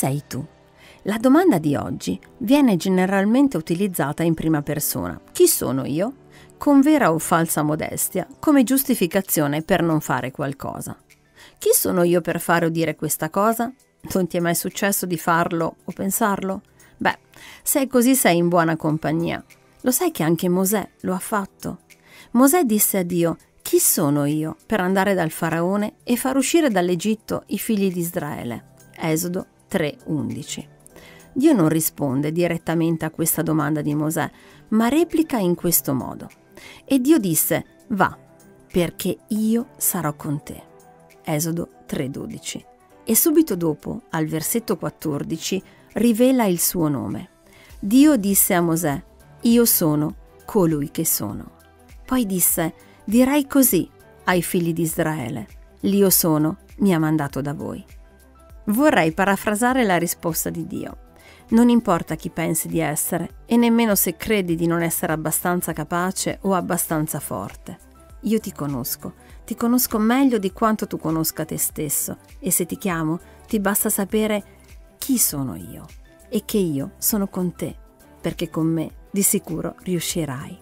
sei tu? La domanda di oggi viene generalmente utilizzata in prima persona, chi sono io? Con vera o falsa modestia, come giustificazione per non fare qualcosa. Chi sono io per fare o dire questa cosa? Non ti è mai successo di farlo o pensarlo? Beh, se è così sei in buona compagnia. Lo sai che anche Mosè lo ha fatto? Mosè disse a Dio: chi sono io per andare dal faraone e far uscire dall'Egitto i figli di Israele? Esodo 3:11. Dio non risponde direttamente a questa domanda di Mosè, ma replica in questo modo. E Dio disse: va, perché io sarò con te. Esodo 3:12. E subito dopo, al versetto 14, rivela il suo nome. Dio disse a Mosè: io sono colui che sono. Poi disse: dirai così ai figli di Israele, l'Io sono mi ha mandato da voi. Vorrei parafrasare la risposta di Dio. Non importa chi pensi di essere e nemmeno se credi di non essere abbastanza capace o abbastanza forte. Io ti conosco meglio di quanto tu conosca te stesso e se ti chiamo ti basta sapere chi sono io e che io sono con te, perché con me di sicuro riuscirai.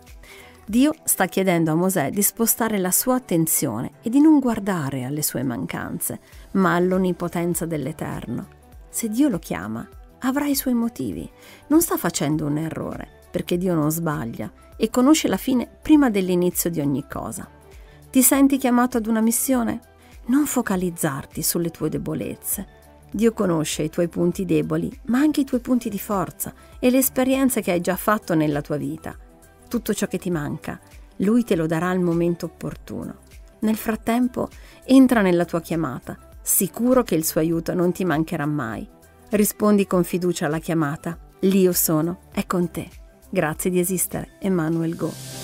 Dio sta chiedendo a Mosè di spostare la sua attenzione e di non guardare alle sue mancanze, ma all'onnipotenza dell'Eterno. Se Dio lo chiama, avrà i suoi motivi. Non sta facendo un errore, perché Dio non sbaglia e conosce la fine prima dell'inizio di ogni cosa. Ti senti chiamato ad una missione? Non focalizzarti sulle tue debolezze. Dio conosce i tuoi punti deboli, ma anche i tuoi punti di forza e le esperienze che hai già fatto nella tua vita. Tutto ciò che ti manca, Lui te lo darà al momento opportuno. Nel frattempo, entra nella tua chiamata, sicuro che il suo aiuto non ti mancherà mai. Rispondi con fiducia alla chiamata, l'Io sono è con te. Grazie di esistere, Emmanuel Go.